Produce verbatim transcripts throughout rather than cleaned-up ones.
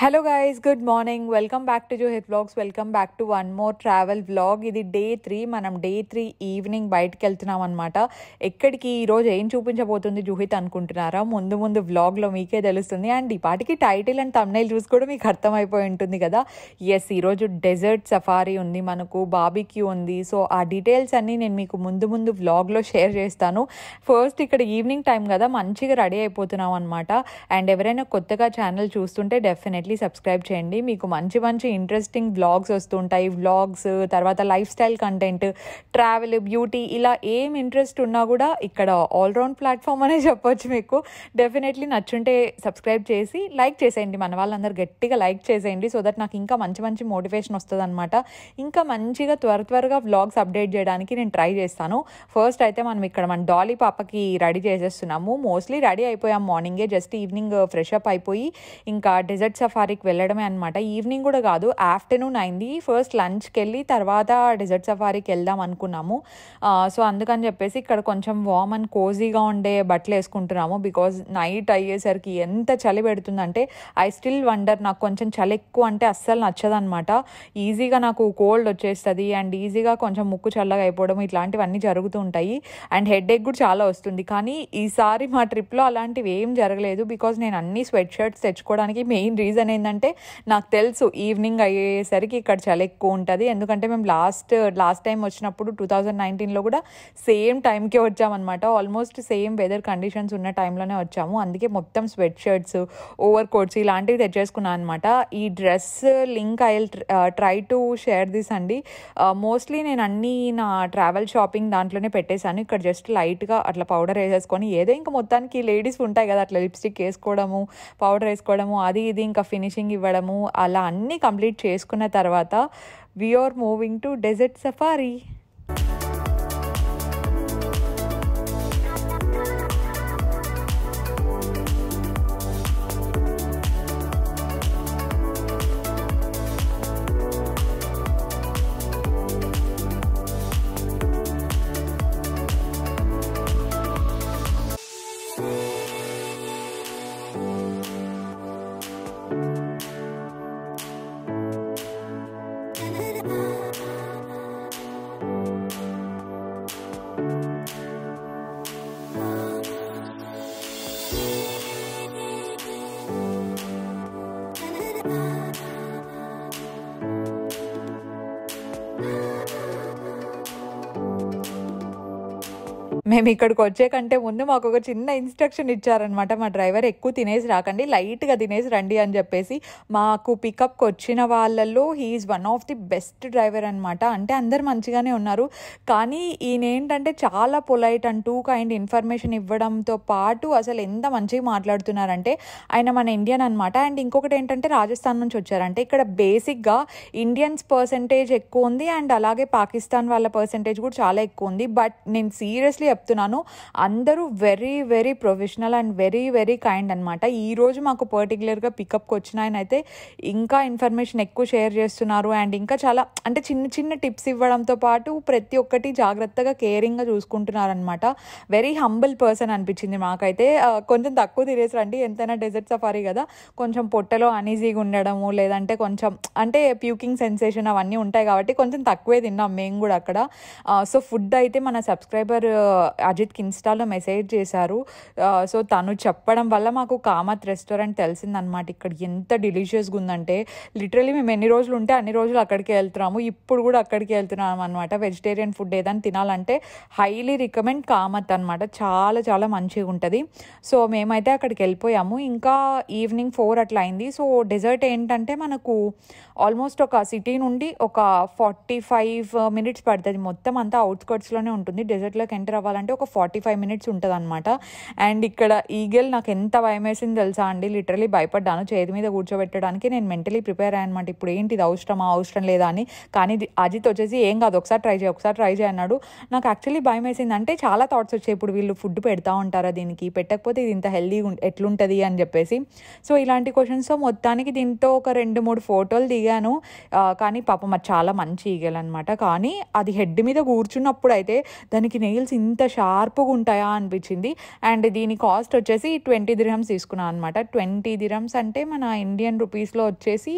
Hello guys, good morning. Welcome back to Juhith Vlogs. Welcome back to one more travel vlog. Idi day three. Manam day three evening బయటికి వెళ్తున్నాం అన్నమాట. ఎక్కడికి ఈ రోజు ఏం చూపించబోతుంది జుహిత్ అనుకుంటున్నారా? ముందు ముందు vlog లో మీకే తెలుస్తుంది. అండ్ ఈ పాటికి టైటిల్ అండ్ thumbnail చూసి కూడా మీకు అర్థమైపోయి ఉంటుంది కదా. yes ఈ రోజు డెజర్ట్ సఫారీ ఉంది, మనకు బార్బిక్యూ ఉంది. సో ఆ డీటెయిల్స్ అన్నీ నేను మీకు ముందు ముందు vlog లో షేర్ చేస్తాను. ఫస్ట్ ఇక్కడ ఈవినింగ్ టైం కదా, మంచిగా రెడీ అయిపోతున్నాం అన్నమాట. అండ్ ఎవరైనా కొత్తగా ఛానల్ చూస్తుంటే డెఫినెట్లీ సబ్స్క్రైబ్ చేయండి. మీకు మంచి మంచి ఇంట్రెస్టింగ్ వ్లాగ్స్ వస్తుంటాయి. వ్లాగ్స్ తర్వాత life style content, travel, beauty, ఇలా ఏం ఇంట్రెస్ట్ ఉన్నా కూడా ఇక్కడ ఆల్రౌండ్ ప్లాట్ఫామ్ అనే చెప్పొచ్చు. మీకు డెఫినెట్లీ నచ్చుంటే సబ్స్క్రైబ్ చేసి లైక్ చేసేయండి. మన వాళ్ళందరూ గట్టిగా లైక్ చేసేయండి, సో దట్ నాకు ఇంకా మంచి మంచి మోటివేషన్ వస్తుంది అనమాట. ఇంకా మంచిగా త్వర త్వరగా వ్లాగ్స్ అప్డేట్ చేయడానికి నేను ట్రై చేస్తాను. ఫస్ట్ అయితే మనం ఇక్కడ మన డాలీ పాపకి రెడీ చేసేస్తున్నాము. మోస్ట్లీ రెడీ అయిపోయాం మార్నింగే, జస్ట్ ఈవినింగ్ ఫ్రెష్ అప్ అయిపోయి ఇంకా డెజర్ట్ సఫారీ వెళ్ళడమే అనమాట. ఈవినింగ్ కూడా కాదు, ఆఫ్టర్నూన్ అయింది. ఫస్ట్ లంచ్కి వెళ్ళి తర్వాత డెజర్ట్ సఫారీకి వెళ్దాం అనుకున్నాము. సో అందుకని చెప్పేసి ఇక్కడ కొంచెం వామ్ అండ్ కోజీగా ఉండే బట్టలు వేసుకుంటున్నాము. బికాజ్ నైట్ అయ్యేసరికి ఎంత చలి పెడుతుందంటే ఐ స్టిల్ వండర్, నాకు కొంచెం చలి ఎక్కువ అంటే అస్సలు నచ్చదనమాట. ఈజీగా నాకు కోల్డ్ వచ్చేస్తుంది అండ్ ఈజీగా కొంచెం ముక్కు చల్లగా అయిపోవడం ఇట్లాంటివన్నీ జరుగుతూ ఉంటాయి. అండ్ హెడ్ ఎక్ కూడా చాలా వస్తుంది, కానీ ఈసారి మా ట్రిప్లో అలాంటివి ఏం జరగలేదు. బికాజ్ నేను అన్ని స్వెట్ షర్ట్స్ తెచ్చుకోవడానికి మెయిన్ రీజన్ ఏంటంటే నాకు తెలుసు ఈవినింగ్ అయ్యేసరికి ఇక్కడ చాలా ఎక్కువ ఉంటుంది. ఎందుకంటే మేము లాస్ట్ లాస్ట్ టైం వచ్చినప్పుడు టూ థౌజండ్ నైన్టీన్లో కూడా సేమ్ టైంకే వచ్చామన్నమాట. ఆల్మోస్ట్ సేమ్ వెదర్ కండిషన్స్ ఉన్న టైంలోనే వచ్చాము. అందుకే మొత్తం స్వెట్ షర్ట్స్, ఓవర్ కోట్స్ ఇలాంటివి తెచ్చేసుకున్నాను అనమాట. ఈ dress link I will try to share this అండి. మోస్ట్లీ నేను అన్నీ నా ట్రావెల్ షాపింగ్ దాంట్లోనే పెట్టేశాను. ఇక్కడ జస్ట్ లైట్గా అట్లా పౌడర్ వేసేసుకొని ఏదో ఇంకా మొత్తానికి లేడీస్ ఉంటాయి కదా, అట్లా లిప్స్టిక్ వేసుకోవడము, పౌడర్ వేసుకోవడము, అది ఇది ఇంకా ఫినిషింగ్ ఇవ్వడము, అలా అన్నీ కంప్లీట్ చేసుకున్న తర్వాత we are moving to desert safari. మేము ఇక్కడికి వచ్చే కంటే ముందు మాకు ఒక చిన్న ఇన్స్ట్రక్షన్ ఇచ్చారనమాట. మా డ్రైవర్ ఎక్కువ తినేసి రాకండి, లైట్గా తినేసి రండి అని చెప్పేసి. మాకు పికప్కి వచ్చిన వాళ్ళల్లో he's one of the best driver అనమాట. అంటే అందరు మంచిగానే ఉన్నారు, కానీ ఈయన ఏంటంటే చాలా polite and too kind. Information ఇవ్వడంతో పాటు అసలు ఎంత మంచిగా మాట్లాడుతున్నారంటే, ఆయన మన ఇండియన్ అనమాట. అండ్ ఇంకొకటి ఏంటంటే రాజస్థాన్ నుంచి వచ్చారంటే ఇక్కడ బేసిక్గా ఇండియన్స్ పర్సెంటేజ్ ఎక్కువ ఉంది అండ్ అలాగే పాకిస్తాన్ వాళ్ళ పర్సెంటేజ్ కూడా చాలా ఎక్కువ ఉంది. బట్ నేను సీరియస్లీ చెప్తున్నాను, అందరూ very very professional and very very kind అనమాట. ఈరోజు మాకు పర్టికులర్గా పికప్కి వచ్చిన ఆయన అయితే ఇంకా ఇన్ఫర్మేషన్ ఎక్కువ షేర్ చేస్తున్నారు అండ్ ఇంకా చాలా అంటే చిన్న చిన్న టిప్స్ ఇవ్వడంతో పాటు ప్రతి ఒక్కటి జాగ్రత్తగా కేరింగ్గా చూసుకుంటున్నారనమాట. వెరీ హంబుల్ పర్సన్ అనిపించింది మాకైతే. కొంచెం తక్కువ తినేసి రండి, ఎంతైనా డెజర్ట్ సఫారీ కదా, కొంచెం పొట్టలో అనీజీగా ఉండడము లేదంటే కొంచెం అంటే ప్యూకింగ్ సెన్సేషన్ అవన్నీ ఉంటాయి కాబట్టి కొంచెం తక్కువే తిన్నాం మేము కూడా అక్కడ. సో ఫుడ్ అయితే మన సబ్స్క్రైబర్ అజిత్కి ఇన్స్టాలో మెసేజ్ చేశారు. సో తను చెప్పడం వల్ల మాకు కామత్ రెస్టారెంట్ తెలిసిందనమాట. ఇక్కడ ఎంత డిలీషియస్గా ఉందంటే లిటరలీ మేము ఎన్ని రోజులు ఉంటే అన్ని రోజులు అక్కడికి వెళ్తున్నాము, ఇప్పుడు కూడా అక్కడికి వెళ్తున్నాము అనమాట. వెజిటేరియన్ ఫుడ్ ఏదైనా తినాలంటే హైలీ రికమెండ్ కామత్ అనమాట, చాలా చాలా మంచిగా ఉంటుంది. సో మేమైతే అక్కడికి వెళ్ళిపోయాము. ఇంకా ఈవినింగ్ ఫోర్ అట్లా అయింది. సో డెజర్ట్ ఏంటంటే మనకు ఆల్మోస్ట్ ఒక సిటీ నుండి ఒక ఫార్టీ ఫైవ్ మినిట్స్ పడుతుంది, మొత్తం అంతా అవుట్స్కర్ట్స్లోనే ఉంటుంది. డెజర్ట్లోకి ఎంటర్ అవ్వాలంటే ఒక ఫార్టీ ఫైవ్ మినిట్స్ ఉంటుంది అనమాట. అండ్ ఇక్కడ ఈగల్ నాకు ఎంత భయం వేసింది తెలుసా అండి, లిటరలీ భయపడ్డాను. చేతి మీద కూర్చోబెట్టడానికి నేను మెంటలీ ప్రిపేర్ అయ్యాను అనమాట. ఇప్పుడు ఏంటి ఇది అవసరమా అవసరం లేదా అని. కానీ అజిత్ వచ్చేసి ఏం కాదు ఒకసారి ట్రై చేయ ఒకసారి ట్రై చేయ అన్నాడు. నాకు యాక్చువల్లీ భయం వేసింది, అంటే చాలా థాట్స్ వచ్చాయి, ఇప్పుడు వీళ్ళు ఫుడ్ పెడతా ఉంటారా దీనికి, పెట్టకపోతే ఇది ఇంత హెల్దీగా ఎట్లుంటుంది అని చెప్పేసి. సో ఇలాంటి క్వశ్చన్స్. సో మొత్తానికి దీంతో ఒక రెండు మూడు ఫోటోలు దిగాను. కానీ పాపం అది చాలా మంచి ఈగలు అనమాట. కానీ అది హెడ్ మీద కూర్చున్నప్పుడు అయితే దానికి నెయిల్స్ ఇంత షార్ప్గా ఉంటాయా అనిపించింది. అండ్ దీని కాస్ట్ వచ్చేసి ట్వంటీ దిర్హమ్స్ తీసుకున్నాను అనమాట. ట్వంటీ దిర్హమ్స్ అంటే మన ఇండియన్ రూపీస్లో వచ్చేసి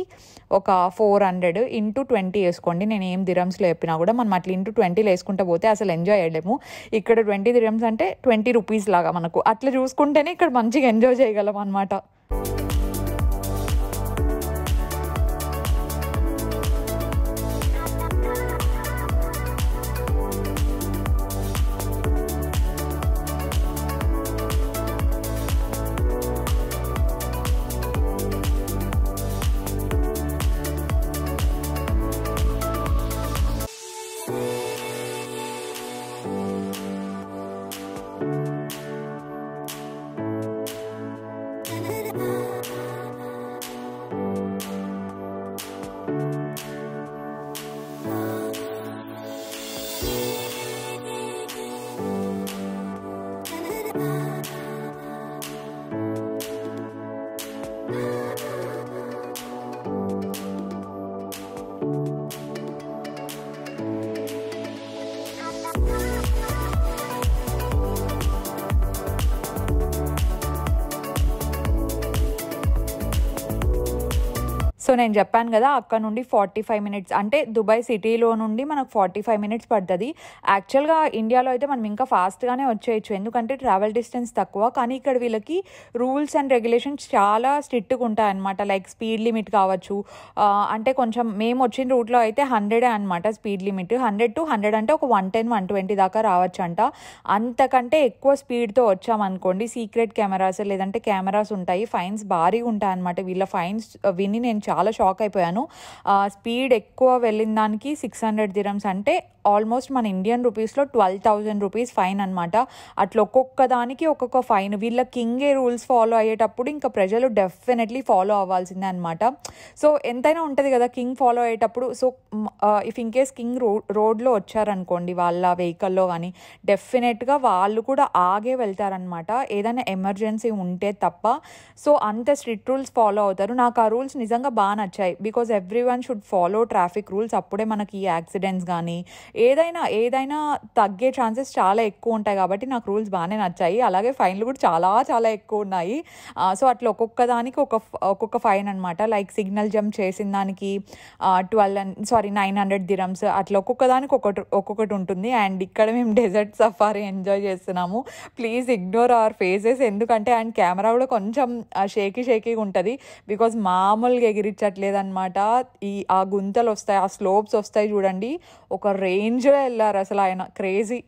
ఒక ఫోర్ హండ్రెడ్ ఇంటూ ట్వంటీ వేసుకోండి. నేను ఏం దిర్హమ్స్లో చెప్పినా కూడా మనం అట్లా ఇంటూ ట్వంటీలో వేసుకుంటూ పోతే అసలు ఎంజాయ్ చేయలేము. ఇక్కడ ట్వంటీ దిర్హమ్స్ అంటే ట్వంటీ రూపీస్ లాగా మనకు, అట్లా చూసుకుంటేనే ఇక్కడ మంచిగా ఎంజాయ్ చేయగలం అనమాట. సో నేను చెప్పాను కదా అక్కడ నుండి ఫార్టీ ఫైవ్ మినిట్స్ అంటే దుబాయ్ సిటీలో నుండి మనకు ఫార్టీ ఫైవ్ మినిట్స్ పడుతుంది. యాక్చువల్గా ఇండియాలో అయితే మనం ఇంకా ఫాస్ట్గానే వచ్చేయచ్చు, ఎందుకంటే ట్రావెల్ డిస్టెన్స్ తక్కువ. కానీ ఇక్కడ వీళ్ళకి రూల్స్ అండ్ రెగ్యులేషన్స్ చాలా స్ట్రిక్ట్గా ఉంటాయి అన్నమాట. లైక్ స్పీడ్ లిమిట్ కావచ్చు, అంటే కొంచెం మేము వచ్చిన రూట్లో అయితే హండ్రెడే అనమాట speed limit. Hundred to hundred అంటే ఒక వన్ టెన్ వన్ ట్వంటీ దాకా రావచ్చు అంట. అంతకంటే ఎక్కువ స్పీడ్తో వచ్చామనుకోండి సీక్రెట్ కెమెరాస్ లేదంటే కెమెరాస్ ఉంటాయి, ఫైన్స్ భారీగా ఉంటాయి అన్నమాట. వీళ్ళ ఫైన్స్ విని నేను చాలా షాక్ అయిపోయాను. స్పీడ్ ఎక్కువ వెళ్ళిన దానికి సిక్స్ హండ్రెడ్ దిర్హమ్స్ అంటే ఆల్మోస్ట్ మన ఇండియన్ రూపీస్లో ట్వెల్వ్ థౌజండ్ రూపీస్ ఫైన్ అనమాట. అట్లా ఒక్కొక్క దానికి ఒక్కొక్క ఫైన్. వీళ్ళ కింగే రూల్స్ ఫాలో అయ్యేటప్పుడు ఇంకా ప్రజలు డెఫినెట్లీ ఫాలో అవ్వాల్సిందే అనమాట. సో ఎంతైనా ఉంటుంది కదా కింగ్ ఫాలో అయ్యేటప్పుడు. సో ఇఫ్ ఇన్ కేస్ కింగ్ రో రోడ్లో వచ్చారనుకోండి వాళ్ళ వెహికల్లో కానీ డెఫినెట్గా వాళ్ళు కూడా ఆగే వెళ్తారనమాట, ఏదైనా ఎమర్జెన్సీ ఉంటే తప్ప. సో అంత స్ట్రిక్ట్ రూల్స్ ఫాలో అవుతారు. నాకు ఆ రూల్స్ నిజంగా బాగా నచ్చాయి, because everyone should follow traffic rules. అప్పుడే మనకి యాక్సిడెంట్స్ కానీ ఏదైనా ఏదైనా తగ్గే ఛాన్సెస్ చాలా ఎక్కువ ఉంటాయి. కాబట్టి నాకు రూల్స్ బాగానే నచ్చాయి. అలాగే ఫైన్లు కూడా చాలా చాలా ఎక్కువ ఉన్నాయి. సో అట్లా ఒక్కొక్క దానికి ఒక ఒక్కొక్క ఫైన్ అనమాట. లైక్ సిగ్నల్ జంప్ చేసిన దానికి twelve sorry nine hundred dirhams, అట్లా ఒక్కొక్క దానికి ఒక్కొక్కటి ఒక్కొక్కటి ఉంటుంది. అండ్ ఇక్కడ మేము డెజర్ట్ సఫారీ ఎంజాయ్ చేస్తున్నాము. ప్లీజ్ ఇగ్నోర్ అవర్ ఫేసెస్, ఎందుకంటే అండ్ కెమెరా కూడా కొంచెం షేకీ షేకీగా ఉంటుంది, బికాజ్ మామూలుగా ఎగిరించట్లేదు అనమాట. ఈ ఆ గుంతలు వస్తాయి, ఆ స్లోప్స్ వస్తాయి చూడండి, ఒక రేంజ్ ఎంజాయ్ వెళ్ళారు అసలు ఆయన, క్రేజీ.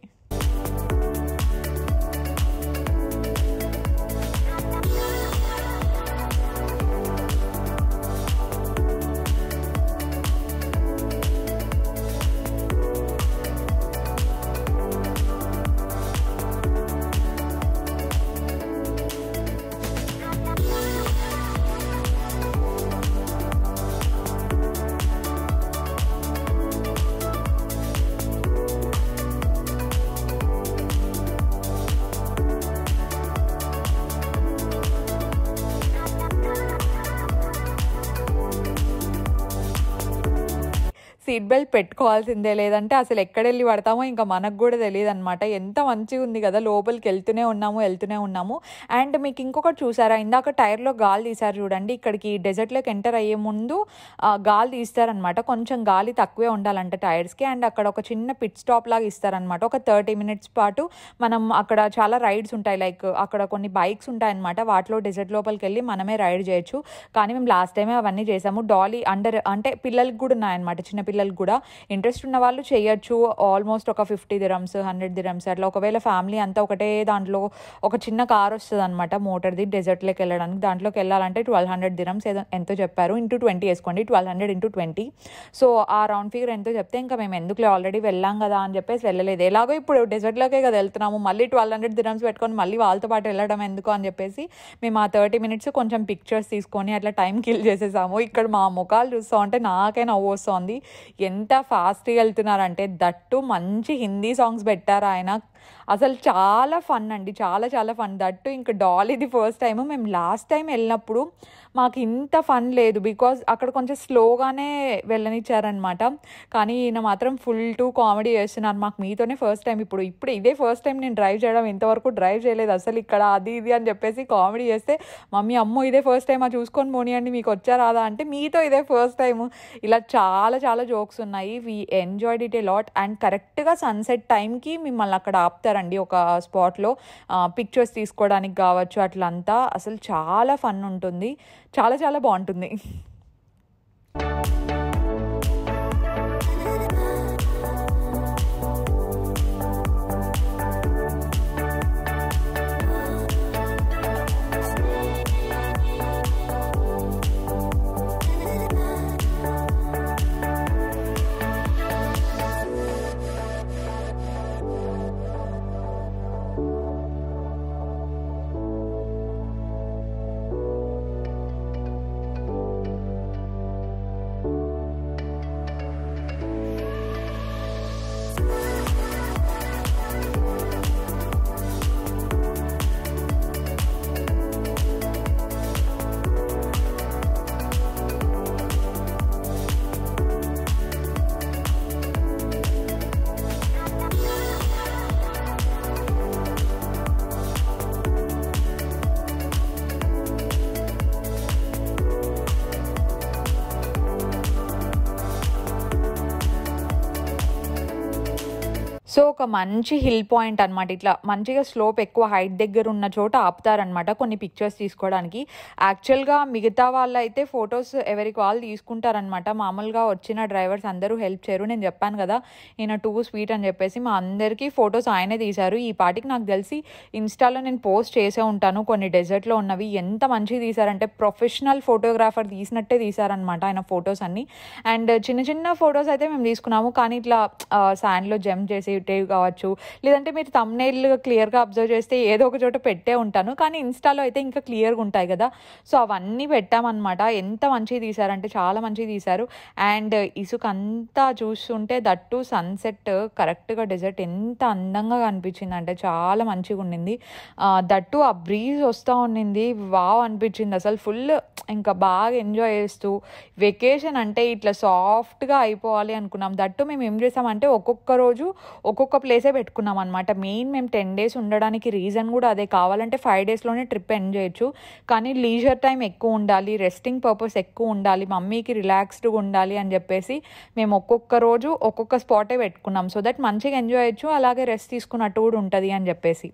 సీట్ బెల్ట్ పెట్టుకోవాల్సిందే, లేదంటే అసలు ఎక్కడెళ్ళి పడతామో ఇంకా మనకు కూడా తెలియదు అనమాట. ఎంత మంచిగా ఉంది కదా, లోపలికి వెళ్తూనే ఉన్నాము వెళ్తూనే ఉన్నాము. అండ్ మీకు ఇంకొకటి చూసారా, ఇందాక టైర్లో గాలి తీశారు చూడండి, ఇక్కడికి డెజర్ట్లోకి ఎంటర్ అయ్యే ముందు గాలి తీస్తారనమాట. కొంచెం గాలి తక్కువే ఉండాలంట టైర్స్కి. అండ్ అక్కడ ఒక చిన్న పిట్ స్టాప్ లాగా ఇస్తారనమాట. ఒక థర్టీ మినిట్స్ పాటు మనం అక్కడ చాలా రైడ్స్ ఉంటాయి, లైక్ అక్కడ కొన్ని బైక్స్ ఉంటాయి అనమాట. వాటిలో డెజర్ట్ లోపలికి వెళ్ళి మనమే రైడ్ చేయొచ్చు. కానీ మేము లాస్ట్ టైమే అవన్నీ చేసాము. డాలీ అండర్ అంటే పిల్లలకి కూడా ఉన్నాయన్నమాట, చిన్న పిల్లలకు కూడా. ఇంట్రెస్ట్ ఉన్న వాళ్ళు చేయొచ్చు. ఆల్మోస్ట్ ఒక ఫిఫ్టీ దిరమ్స్ హండ్రెడ్ దిరమ్స్ అట్లా. ఒకవేళ ఫ్యామిలీ అంతా ఒకటే దాంట్లో ఒక చిన్న కార్ వస్తుంది అనమాట మోటార్ది, డెజర్ట్లోకి వెళ్ళడానికి. దాంట్లోకి వెళ్ళాలంటే ట్వెల్వ్ హండ్రెడ్ దిరమ్స్ ఏదో ఎంతో చెప్పారు, ఇంటూ ట్వంటీ వేసుకోండి, twelve hundred into twenty. So ఆ రౌండ్ ఫిగర్ ఎంతో చెప్తే ఇంకా మేము ఎందుకులే ఆల్రెడీ వెళ్ళాం కదా అని చెప్పేసి వెళ్ళలేదు. ఎలాగో ఇప్పుడు డెజర్ట్లోకే కదా వెళ్తున్నాము, మళ్ళీ ట్వెల్వ్ హండ్రెడ్ దిరమ్స్ పెట్టుకొని మళ్ళీ వాళ్ళతో పాటు వెళ్ళడం ఎందుకు అని చెప్పేసి మేము ఆ థర్టీ మినిట్స్ కొంచెం పిక్చర్స్ తీసుకొని అట్లా టైం కిల్ చేసేసాము. ఇక్కడ మా ముఖాలు చూస్తూ ఉంటే నాకే నవ్వు వస్తుంది, ఎంత ఫాస్ట్గా వెళ్తున్నారంటే. దట్టు మంచి హిందీ సాంగ్స్ పెట్టారు ఆయన, అసలు చాలా ఫన్ అండి, చాలా చాలా ఫన్. దట్టు ఇంకా డాలీది ఫస్ట్ టైము. మేము లాస్ట్ టైం వెళ్ళినప్పుడు మాకు ఇంత ఫన్ లేదు, బికాజ్ అక్కడ కొంచెం స్లోగానే వెళ్ళనిచ్చారనమాట. కానీ ఈయన మాత్రం ఫుల్ టూ కామెడీ చేస్తున్నారు. మాకు మీతోనే ఫస్ట్ టైం, ఇప్పుడు ఇప్పుడు ఇదే ఫస్ట్ టైం నేను డ్రైవ్ చేయడం, ఇంతవరకు డ్రైవ్ చేయలేదు అసలు. ఇక్కడ అది ఇది అని చెప్పేసి కామెడీ చేస్తే మమ్మీ అమ్మో ఇదే ఫస్ట్ టైం ఆ చూసుకొని పోనీయండి మీకు వచ్చారాదా అంటే మీతో ఇదే ఫస్ట్ టైము. ఇలా చాలా చాలా జోక్స్ ఉన్నాయి. We enjoyed it a lot. And కరెక్ట్గా సన్సెట్ టైంకి మిమ్మల్ని అక్కడ ఆపుతారండి ఒక స్పాట్లో, పిక్చర్స్ తీసుకోవడానికి కావచ్చు అట్లంతా. అసలు చాలా ఫన్ ఉంటుంది, చాలా చాలా బాగుంటుంది. సో ఒక మంచి హిల్ పాయింట్ అనమాట, ఇట్లా మంచిగా స్లోప్ ఎక్కువ హైట్ దగ్గర ఉన్న చోట ఆపుతారనమాట కొన్ని పిక్చర్స్ తీసుకోవడానికి. యాక్చువల్గా మిగతా వాళ్ళు అయితే ఫొటోస్ ఎవరికి వాళ్ళు తీసుకుంటారనమాట. మామూలుగా వచ్చిన డ్రైవర్స్ అందరూ హెల్ప్ చేయరు. నేను చెప్పాను కదా ఈయన టూ స్వీట్ అని చెప్పేసి, మా అందరికీ ఫొటోస్ ఆయనే తీశారు. ఈ పాటికి నాకు తెలిసి ఇన్స్టాలో నేను పోస్ట్ చేసే ఉంటాను కొన్ని డెజర్ట్లో ఉన్నవి. ఎంత మంచిగా తీశారంటే ప్రొఫెషనల్ ఫోటోగ్రాఫర్ తీసినట్టే తీశారనమాట ఆయన ఫొటోస్ అన్నీ. అండ్ చిన్న చిన్న ఫొటోస్ అయితే మేము తీసుకున్నాము, కానీ ఇట్లా శాండ్లో జంప్ చేసి కావచ్చు, లేదంటే మీరు థంబ్నెయిల్ క్లియర్గా అబ్జర్వ్ చేస్తే ఏదో ఒక చోట పెట్టే ఉంటాను. కానీ ఇన్స్టాలో అయితే ఇంకా క్లియర్గా ఉంటాయి కదా, సో అవన్నీ పెట్టామన్నమాట. ఎంత మంచిగా తీశారంటే చాలా మంచిగా తీశారు. అండ్ ఇసుక అంతా చూస్తుంటే దట్టు సన్సెట్ కరెక్ట్గా డెజర్ట్ ఎంత అందంగా కనిపించింది అంటే చాలా మంచిగా ఉండింది. దట్టు ఆ బ్రీజ్ వస్తూ ఉండింది, వావ్ అనిపించింది అసలు. ఫుల్ ఇంకా బాగా ఎంజాయ్ చేస్తూ వెకేషన్ అంటే ఇట్లా సాఫ్ట్గా అయిపోవాలి అనుకున్నాం. దట్టు మేము ఏం చేసామంటే ఒక్కొక్క రోజు ఒక్కొక్క ప్లేసే పెట్టుకున్నాం అనమాట. మెయిన్ మేము టెన్ డేస్ ఉండడానికి రీజన్ కూడా అదే. కావాలంటే ఫైవ్ డేస్లోనే ట్రిప్ ఎండ్ చేయొచ్చు, కానీ లీజర్ టైం ఎక్కువ ఉండాలి, రెస్టింగ్ పర్పస్ ఎక్కువ ఉండాలి, మమ్మీకి రిలాక్స్డ్గా ఉండాలి అని చెప్పేసి మేము ఒక్కొక్క రోజు ఒక్కొక్క స్పాటే పెట్టుకున్నాం. సో దట్ మంచిగా ఎంజాయ్ చేయొచ్చు, అలాగే రెస్ట్ తీసుకున్నట్టు కూడా ఉంటుంది అని చెప్పేసి.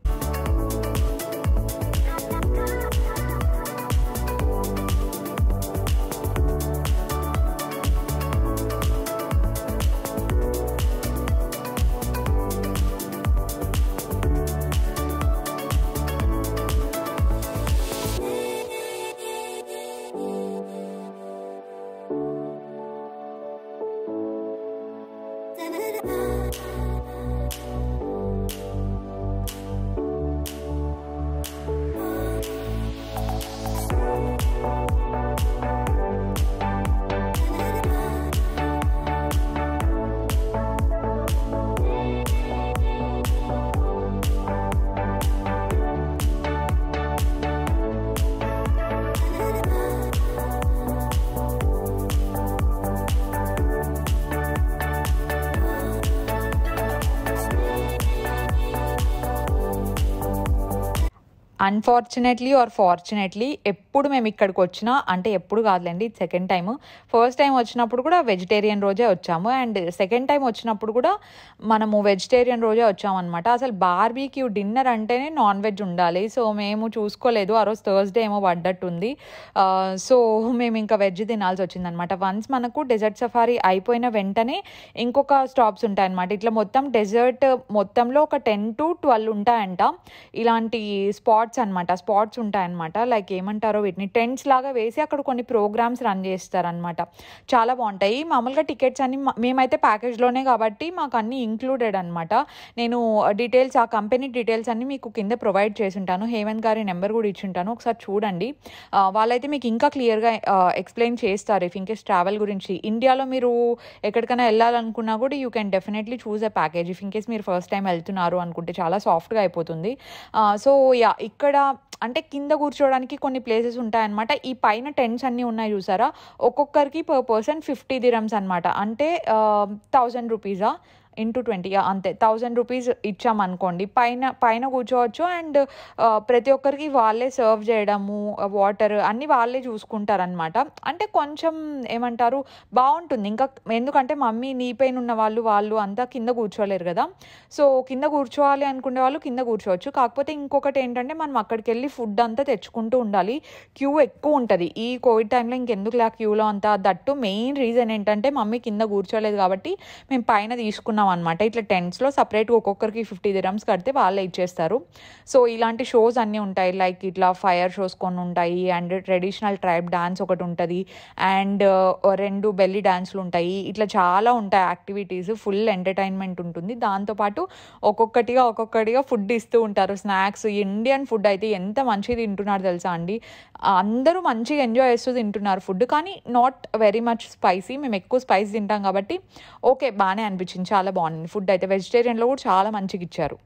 అన్ఫార్చునేట్లీ ఆర్ ఫార్చునేట్లీ ఎప్పుడు మేము ఇక్కడికి వచ్చినా, అంటే ఎప్పుడు కాదులేండి, ఇది సెకండ్ టైము. ఫస్ట్ టైం వచ్చినప్పుడు కూడా వెజిటేరియన్ రోజే వచ్చాము, అండ్ సెకండ్ టైం వచ్చినప్పుడు కూడా మనము వెజిటేరియన్ రోజే వచ్చామన్నమాట. అసలు బార్బీక్యూ డిన్నర్ అంటేనే నాన్ వెజ్ ఉండాలి, సో మేము చూసుకోలేదు. ఆ రోజు థర్స్డే ఏమో పడ్డట్టుంది, సో మేము ఇంకా వెజ్ తినాల్సి వచ్చిందనమాట. వన్స్ మనకు డెజర్ట్ సఫారీ అయిపోయిన వెంటనే ఇంకొక స్టాప్స్ ఉంటాయన్నమాట. ఇట్లా మొత్తం డెజర్ట్ మొత్తంలో ఒక టెన్ టు ట్వెల్వ్ ఉంటాయంట ఇలాంటి స్పాట్స్ అనమాట. స్పాట్స్ ఉంటాయన్నమాట, లైక్ ఏమంటారో వీటిని, టెంట్స్ లాగా వేసి అక్కడ కొన్ని ప్రోగ్రామ్స్ రన్ చేస్తారనమాట. చాలా బాగుంటాయి. మామూలుగా టికెట్స్ అన్ని మేమైతే ప్యాకేజ్లోనే కాబట్టి మాకు అన్నీ ఇంక్లూడెడ్ అనమాట. నేను డీటెయిల్స్, ఆ కంపెనీ డీటెయిల్స్ అన్నీ మీకు కింద ప్రొవైడ్ చేసి ఉంటాను. హేవంత్ గారి నెంబర్ కూడా ఇచ్చి ఉంటాను, ఒకసారి చూడండి. వాళ్ళైతే మీకు ఇంకా క్లియర్గా ఎక్స్ప్లెయిన్ చేస్తారు ఇఫ్ ఇన్కేస్ ట్రావెల్ గురించి. ఇండియాలో మీరు ఎక్కడికైనా వెళ్ళాలనుకున్నా కూడా you can definitely choose a package if in case మీరు ఫస్ట్ టైం వెళ్తున్నారు అనుకుంటే. చాలా సాఫ్ట్గా అయిపోతుంది. సో యా, ఇక్కడ అంటే కింద కూర్చోవడానికి కొన్ని ప్లేసెస్ ఉంటాయన్నమాట. ఈ పైన టెంట్స్ అన్నీ ఉన్నాయి చూసారా, ఒక్కొక్కరికి పర్ పర్సన్ ఫిఫ్టీ దిరమ్స్ అనమాట, అంటే థౌజండ్ రూపీసా ఇంటూ ట్వంటీ, అంతే థౌజండ్ రూపీస్ ఇచ్చామనుకోండి. పైన పైన కూర్చోవచ్చు, అండ్ ప్రతి ఒక్కరికి వాళ్ళే సర్వ్ చేయడము, వాటర్ అన్నీ వాళ్ళే చూసుకుంటారనమాట. అంటే కొంచెం ఏమంటారు బాగుంటుంది. ఇంకా ఎందుకంటే మమ్మీ నీ పైన ఉన్న వాళ్ళు వాళ్ళు అంతా కింద కూర్చోలేరు కదా, సో కింద కూర్చోవాలి అనుకునే వాళ్ళు కింద కూర్చోవచ్చు. కాకపోతే ఇంకొకటి ఏంటంటే మనం అక్కడికి వెళ్ళి ఫుడ్ అంతా తెచ్చుకుంటూ ఉండాలి, క్యూ ఎక్కువ ఉంటుంది ఈ కోవిడ్ టైంలో. ఇంకెందుకు లే క్యూలో అంతా, దట్టు మెయిన్ రీజన్ ఏంటంటే మమ్మీ కింద కూర్చోలేదు కాబట్టి మేము పైన తీసుకున్నాం అనమాట. ఇట్లా టెంట్స్లో సపరేట్గా ఒక్కొక్కరికి ఫిఫ్టీ దిరమ్స్ కడితే వాళ్ళే ఇచ్చేస్తారు. సో ఇలాంటి షోస్ అన్నీ ఉంటాయి, లైక్ ఇట్లా ఫైర్ షోస్ కొన్ని ఉంటాయి, అండ్ ట్రెడిషనల్ ట్రైబ్ డాన్స్ ఒకటి ఉంటుంది, అండ్ రెండు బెల్లీ డాన్స్లు ఉంటాయి. ఇట్లా చాలా ఉంటాయి యాక్టివిటీస్, ఫుల్ ఎంటర్టైన్మెంట్ ఉంటుంది. దాంతోపాటు ఒక్కొక్కటిగా ఒక్కొక్కటిగా ఫుడ్ ఇస్తూ ఉంటారు, స్నాక్స్. ఇండియన్ ఫుడ్ అయితే ఎంత మంచిగా తింటున్నారు తెలుసా అండి, అందరూ మంచిగా ఎంజాయ్ చేస్తూ తింటున్నారు ఫుడ్. కానీ నాట్ వెరీ మచ్ స్పైసీ, మేము ఎక్కువ స్పైస్ తింటాం కాబట్టి ఓకే బాగానే అనిపించింది, చాలా బాగుంది ఫుడ్ అయితే. వెజిటేరియన్లో కూడా చాలా మంచిగా ఇచ్చారు.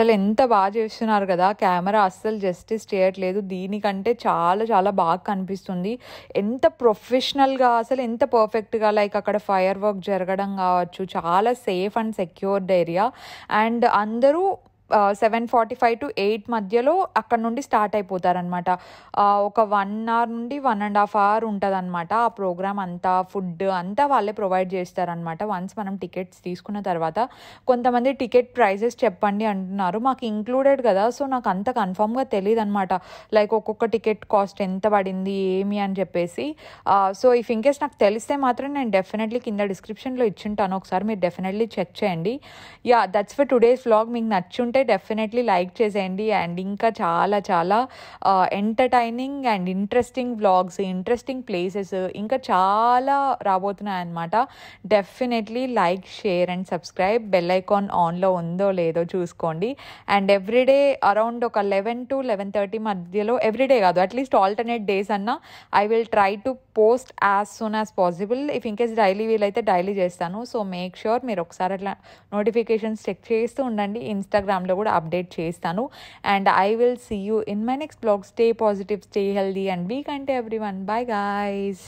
అసలు ఎంత బాగా చేస్తున్నారు కదా, కెమెరా అస్సలు జస్టిస్ చేయట్లేదు, దీనికంటే చాలా చాలా బాగా కనిపిస్తుంది. ఎంత ప్రొఫెషనల్గా, అసలు ఎంత పర్ఫెక్ట్గా, లైక్ అక్కడ ఫైర్ వర్క్ జరగడం కావచ్చు, చాలా safe and secured area. And అందరూ seven forty five to eight మధ్యలో అక్కడ నుండి స్టార్ట్ అయిపోతారనమాట. ఒక వన్ అవర్ నుండి వన్ అండ్ హాఫ్ అవర్ ఉంటుంది అనమాట ఆ ప్రోగ్రామ్ అంతా. ఫుడ్ అంతా వాళ్ళే ప్రొవైడ్ చేస్తారనమాట. వన్స్ మనం టికెట్స్ తీసుకున్న తర్వాత కొంతమంది టికెట్ ప్రైజెస్ చెప్పండి అంటున్నారు, మాకు ఇంక్లూడెడ్ కదా, సో నాకు అంత కన్ఫామ్గా తెలియదు అనమాట, లైక్ ఒక్కొక్క టికెట్ కాస్ట్ ఎంత పడింది ఏమి అని చెప్పేసి. సో ఇఫ్ ఇన్కేస్ నాకు తెలిస్తే మాత్రం నేను డెఫినెట్లీ కింద డిస్క్రిప్షన్లో ఇచ్చింటాను, ఒకసారి మీరు డెఫినెట్లీ చెక్ చేయండి. Yeah, that's for today's vlog. మీకు నచ్చుంటే డెఫినెట్లీ లైక్ చేసేయండి, అండ్ ఇంకా చాలా చాలా entertaining and interesting vlogs, interesting places ఇంకా చాలా రాబోతున్నాయి అన్నమాట. Definitely like, share and subscribe. Bell icon ఆన్లో ఉందో లేదో చూసుకోండి. అండ్ ఎవ్రీడే అరౌండ్ ఒక లెవెన్ టు లెవెన్ థర్టీ మధ్యలో, ఎవ్రీడే కాదు అట్లీస్ట్ ఆల్టర్నేట్ డేస్ అన్నా I will try to post as soon as possible. If in case daily వీలైతే డైలీ చేస్తాను. సో మేక్ షూర్ మీరు ఒకసారి అట్లా నోటిఫికేషన్స్ చెక్ చేస్తూ ఉండండి, ఇన్స్టాగ్రామ్లో కూడా అప్డేట్ చేస్తాను. And I will see you in my next blog. Stay positive, stay healthy and be kind to everyone. Bye guys.